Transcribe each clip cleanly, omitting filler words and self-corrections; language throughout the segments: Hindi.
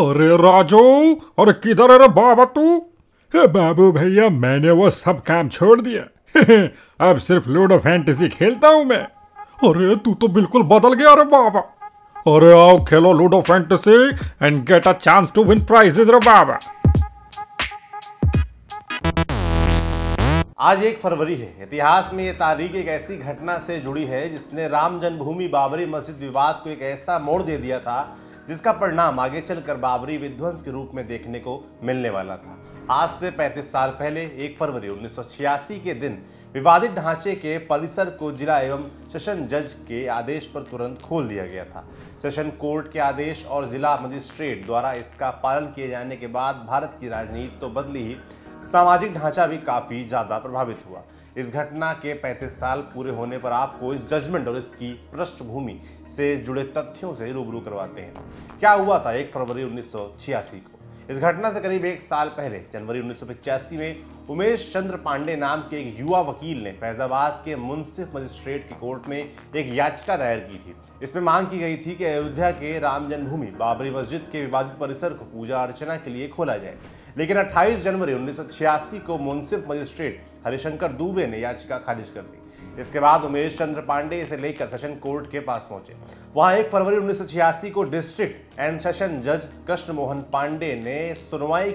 अरे राजू अरे किधर है रे बाबा तू? बाबू भैया मैंने वो सब काम छोड़ दिया अब सिर्फ लूडो फैंटेसी खेलता हूँ मैं। अरे तू तो बिल्कुल बदल गया रे बाबा। अरे आओ खेलो Ludo Fantasy and get a chance to win prizes रे बाबा। आज 1 फरवरी है। इतिहास में ये तारीख एक ऐसी घटना से जुड़ी है जिसने राम जन्मभूमि बाबरी मस्जिद विवाद को एक ऐसा मोड़ दे दिया था जिसका परिणाम आगे चलकर बाबरी विध्वंस के रूप में देखने को मिलने वाला था। आज से 35 साल पहले 1 फरवरी 1986 के दिन विवादित ढांचे के परिसर को जिला एवं सेशन जज के आदेश पर तुरंत खोल दिया गया था। सेशन कोर्ट के आदेश और जिला मजिस्ट्रेट द्वारा इसका पालन किए जाने के बाद भारत की राजनीति तो बदली ही, सामाजिक ढांचा भी काफ़ी ज़्यादा प्रभावित हुआ। इस घटना के 35 साल पूरे होने पर आपको इस जजमेंट और इसकी पृष्ठभूमि से जुड़े तथ्यों से रूबरू करवाते हैं। क्या हुआ था 1 फरवरी 1986 को? इस घटना से करीब 1 साल पहले जनवरी 1985 में उमेश चंद्र पांडे नाम के एक युवा वकील ने फैजाबाद के मुंसिफ मजिस्ट्रेट की कोर्ट में एक याचिका दायर की थी। इसमें मांग की गई थी कि अयोध्या के राम जन्मभूमि बाबरी मस्जिद के विवादित परिसर को पूजा अर्चना के लिए खोला जाए। लेकिन 28 जनवरी 1986 को मुंसिफ मजिस्ट्रेट हरिशंकर दुबे ने याचिका खारिज कर दी। इसके बाद उमेश चंद्र पांडे इसे लेकर सेशन कोर्ट के पास पहुंचे। वहां 1 फरवरी 1986 को डिस्ट्रिक्ट एंड सेशन जज कृष्णमोहन पांडे ने सुनवाई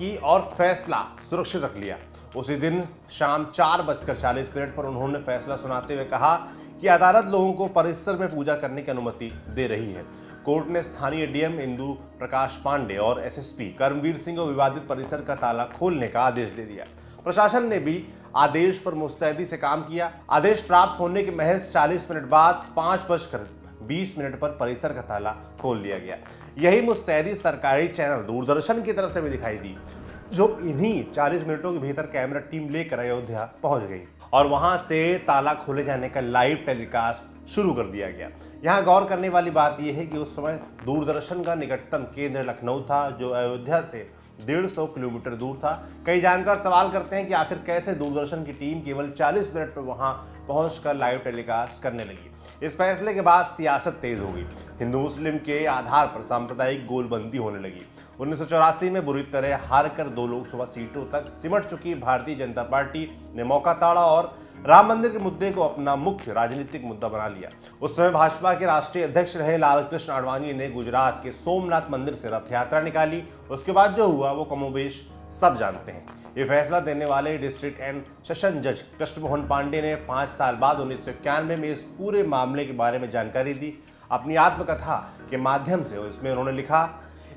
की और फैसला सुरक्षित रख लिया। उसी दिन शाम 4:40 पर उन्होंने फैसला सुनाते हुए कहा कि अदालत लोगों को परिसर में पूजा करने की अनुमति दे रही है। कोर्ट ने स्थानीय डीएम इंदू प्रकाश पांडे और एसएसपी कर्मवीर सिंह को विवादित परिसर का ताला खोलने का आदेश दे दिया। प्रशासन ने भी आदेश पर मुस्तैदी से काम किया। आदेश प्राप्त होने के महज 40 मिनट बाद 5:20 पर परिसर का ताला खोल दिया गया। यही मुस्तैदी सरकारी चैनल दूरदर्शन की तरफ से भी दिखाई दी, जो इन्हीं 40 मिनटों के भीतर कैमरा टीम लेकर अयोध्या पहुंच गई और वहां से ताला खोले जाने का लाइव टेलीकास्ट शुरू कर दिया गया। यहां गौर करने वाली बात यह है कि उस समय दूरदर्शन का निकटतम केंद्र लखनऊ था, जो अयोध्या से 150 किलोमीटर दूर था। कई जानकार सवाल करते हैं कि आखिर कैसे दूरदर्शन की टीम केवल 40 मिनट पर वहां पहुंचकर लाइव टेलीकास्ट करने लगी। इस फैसले के बाद सियासत तेज हो गई। हिंदू मुस्लिम के आधार पर सांप्रदायिक गोलबंदी होने लगी। 1984 में बुरी तरह हार कर 2 लोकसभा सीटों तक सिमट चुकी भारतीय जनता पार्टी ने मौका ताड़ा और राम मंदिर के मुद्दे को अपना मुख्य राजनीतिक मुद्दा बना लिया। उस समय भाजपा के राष्ट्रीय अध्यक्ष रहे लाल कृष्ण आडवाणी ने गुजरात के सोमनाथ मंदिर से रथ यात्रा निकाली। उसके बाद जो हुआ वो कमोबेश सब जानते हैं। ये फैसला देने वाले डिस्ट्रिक्ट एंड सेशन जज कृष्णमोहन पांडे ने 5 साल बाद 1991 में इस पूरे मामले के बारे में जानकारी दी। अपनी आत्मकथा के माध्यम से इसमें उन्होंने लिखा,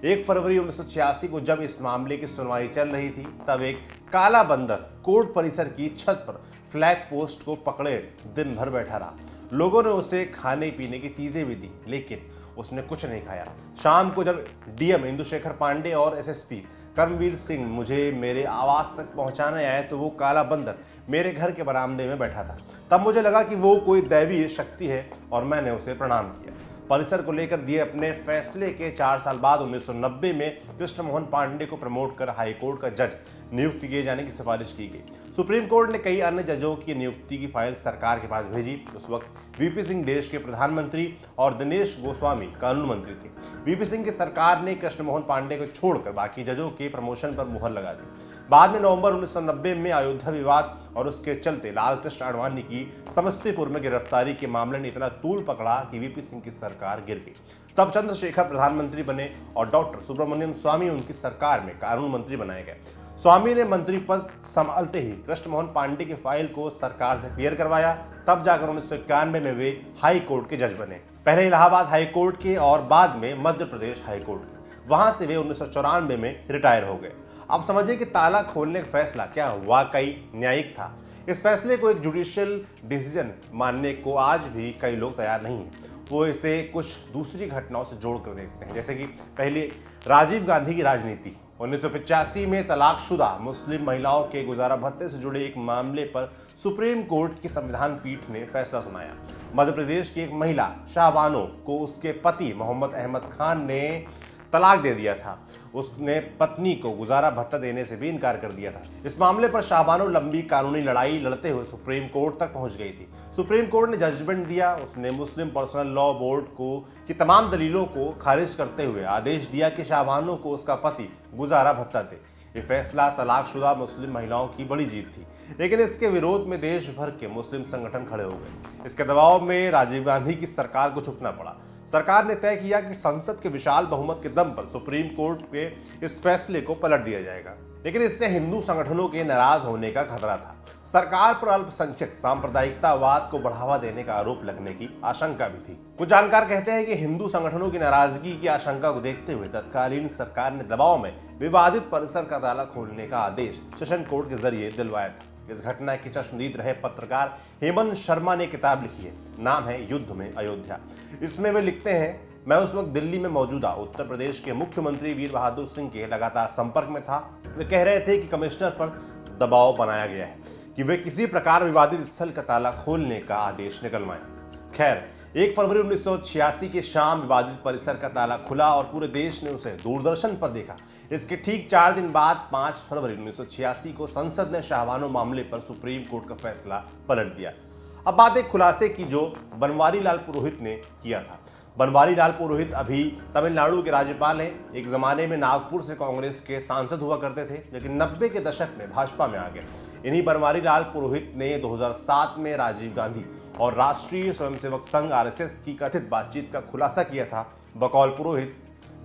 1 फरवरी 1986 को जब इस मामले की सुनवाई चल रही थी तब एक काला बंदर कोर्ट परिसर की छत पर फ्लैग पोस्ट को पकड़े दिन भर बैठा रहा। लोगों ने उसे खाने पीने की चीज़ें भी दी लेकिन उसने कुछ नहीं खाया। शाम को जब डीएम इंदुशेखर पांडे और एसएसपी कर्मवीर सिंह मुझे मेरे आवास तक पहुंचाने आए तो वो काला बंदर मेरे घर के बरामदे में बैठा था। तब मुझे लगा कि वो कोई दैवीय शक्ति है और मैंने उसे प्रणाम किया। परिसर को लेकर दिए अपने फैसले के 4 साल बाद 1990 में कृष्णमोहन पांडे को प्रमोट कर हाईकोर्ट का जज नियुक्त किए जाने की सिफारिश की गई। सुप्रीम कोर्ट ने कई अन्य जजों की नियुक्ति की फाइल सरकार के पास भेजी। उस वक्त वीपी सिंह देश के प्रधानमंत्री और दिनेश गोस्वामी कानून मंत्री थे। वीपी सिंह की सरकार ने कृष्णमोहन पांडे को छोड़कर बाकी जजों के प्रमोशन पर मुहर लगा दी। बाद में नवंबर 1990 में अयोध्या विवाद और उसके चलते लाल कृष्ण आडवाणी की समस्तीपुर में गिरफ्तारी के मामले ने इतना तूल पकड़ा कि वीपी सिंह की सरकार गिर गई। तब चंद्रशेखर प्रधानमंत्री बने और डॉक्टर सुब्रमण्यम स्वामी उनकी सरकार में कानून मंत्री बनाए गए। स्वामी ने मंत्री पद संभालते ही कृष्णमोहन पांडे की फाइल को सरकार से क्लियर करवाया। तब जाकर 1991 में वे हाई कोर्ट के जज बने। पहले इलाहाबाद हाई कोर्ट के और बाद में मध्य प्रदेश हाई कोर्ट के। वहां से वे 1994 में रिटायर हो गए। आप समझिए कि ताला खोलने का फैसला क्या वाकई न्यायिक था। इस फैसले को एक जुडिशियल डिसीजन मानने को आज भी कई लोग तैयार नहीं हैं। वो इसे कुछ दूसरी घटनाओं से जोड़कर देखते हैं, जैसे कि पहले राजीव गांधी की राजनीति। 1985 में तलाकशुदा मुस्लिम महिलाओं के गुजारा भत्ते से जुड़े एक मामले पर सुप्रीम कोर्ट की संविधान पीठ ने फैसला सुनाया। मध्य प्रदेश की एक महिला शाहबानो को उसके पति मोहम्मद अहमद खान ने तलाक दे दिया था। उसने पत्नी को गुजारा भत्ता देने से भी इनकार कर दिया था। इस मामले पर शाहबानो लंबी कानूनी लड़ाई लड़ते हुए सुप्रीम कोर्ट तक पहुंच गई थी। सुप्रीम कोर्ट ने जजमेंट दिया। उसने मुस्लिम पर्सनल लॉ बोर्ड को की तमाम दलीलों को खारिज करते हुए आदेश दिया कि शाहबानो को उसका पति गुजारा भत्ता दे। ये फैसला तलाकशुदा मुस्लिम महिलाओं की बड़ी जीत थी, लेकिन इसके विरोध में देश भर के मुस्लिम संगठन खड़े हो गए। इसके दबाव में राजीव गांधी की सरकार को झुकना पड़ा। सरकार ने तय किया कि संसद के विशाल बहुमत के दम पर सुप्रीम कोर्ट के इस फैसले को पलट दिया जाएगा, लेकिन इससे हिंदू संगठनों के नाराज होने का खतरा था। सरकार पर अल्पसंख्यक सांप्रदायिकतावाद को बढ़ावा देने का आरोप लगने की आशंका भी थी। कुछ जानकार कहते हैं कि हिंदू संगठनों की नाराजगी की आशंका को देखते हुए तत्कालीन सरकार ने दबाव में विवादित परिसर का ताला खोलने का आदेश सेशन कोर्ट के जरिए दिलवाया था। इस घटना के चश्मदीद रहे पत्रकार हेमंत शर्मा ने किताब लिखी है, नाम है युद्ध में अयोध्या। इसमें वे लिखते हैं, मैं उस वक्त दिल्ली में मौजूदा उत्तर प्रदेश के मुख्यमंत्री वीर बहादुर सिंह के लगातार संपर्क में था। वे कह रहे थे कि कमिश्नर पर दबाव बनाया गया है कि वे किसी प्रकार विवादित स्थल का ताला खोलने का आदेश निकलवाएं। खैर 1 फरवरी 1986 की शाम विवादित परिसर का ताला खुला और पूरे देश ने उसे दूरदर्शन पर देखा। इसके ठीक 4 दिन बाद 5 फरवरी 1986 को संसद ने शाहबानो मामले पर सुप्रीम कोर्ट का फैसला पलट दिया। अब बात एक खुलासे की जो बनवारी लाल पुरोहित ने किया था। बनवारी लाल पुरोहित अभी तमिलनाडु के राज्यपाल हैं। एक ज़माने में नागपुर से कांग्रेस के सांसद हुआ करते थे, लेकिन 90 के दशक में भाजपा में आ गए। इन्हीं बनवारी लाल पुरोहित ने 2007 में राजीव गांधी और राष्ट्रीय स्वयंसेवक संघ आरएसएस की कथित बातचीत का खुलासा किया था। बकौल पुरोहित,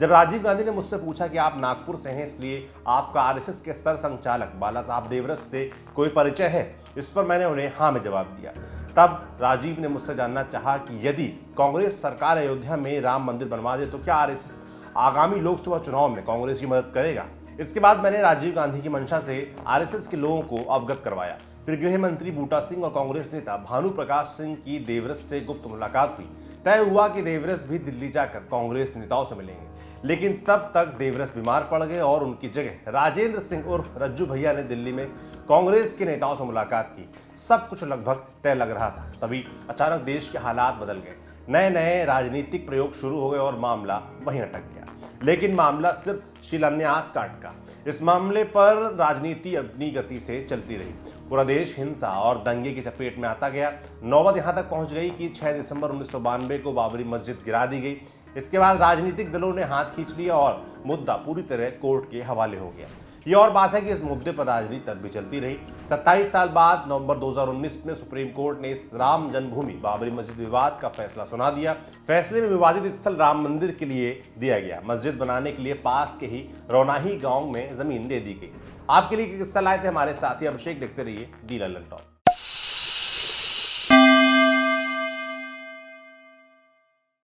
जब राजीव गांधी ने मुझसे पूछा कि आप नागपुर से हैं, इसलिए आपका आरएसएस के सरसंघचालक बालासाहब देवरस से कोई परिचय है, इस पर मैंने उन्हें हाँ में जवाब दिया। तब राजीव ने मुझसे जानना चाहा कि यदि कांग्रेस सरकार अयोध्या में राम मंदिर बनवा दे तो क्या आरएसएस आगामी लोकसभा चुनाव में कांग्रेस की मदद करेगा। इसके बाद मैंने राजीव गांधी की मंशा से आरएसएस के लोगों को अवगत करवाया। फिर गृह मंत्री बूटा सिंह और कांग्रेस नेता भानु प्रकाश सिंह की देवरस से गुप्त मुलाकात हुई। तय हुआ कि देवरस भी दिल्ली जाकर कांग्रेस नेताओं से मिलेंगे, लेकिन तब तक देवरस बीमार पड़ गए और उनकी जगह राजेंद्र सिंह उर्फ रज्जू भैया ने दिल्ली में कांग्रेस के नेताओं से मुलाकात की। सब कुछ लगभग तय लग रहा था, तभी अचानक देश के हालात बदल गए। नए नए राजनीतिक प्रयोग शुरू हो गए और मामला वहीं अटक गया, लेकिन मामला सिर्फ शिलान्यास का अटका। इस मामले पर राजनीति अपनी गति से चलती रही। पूरा देश हिंसा और दंगे की चपेट में आता गया। नौबत यहाँ तक पहुँच गई कि 6 दिसंबर 1992 को बाबरी मस्जिद गिरा दी गई। इसके बाद राजनीतिक दलों ने हाथ खींच लिया और मुद्दा पूरी तरह कोर्ट के हवाले हो गया। ये और बात है कि इस मुद्दे पर राजनीति तब भी चलती रही। 27 साल बाद नवंबर 2019 में सुप्रीम कोर्ट ने इस राम जन्मभूमि बाबरी मस्जिद विवाद का फैसला सुना दिया। फैसले में विवादित स्थल राम मंदिर के लिए दिया गया। मस्जिद बनाने के लिए पास के ही रौनाही गांव में जमीन दे दी गई। आपके लिए किस्सा लाए थे हमारे साथी अभिषेक। देखते रहिए दी लल्लनटॉप।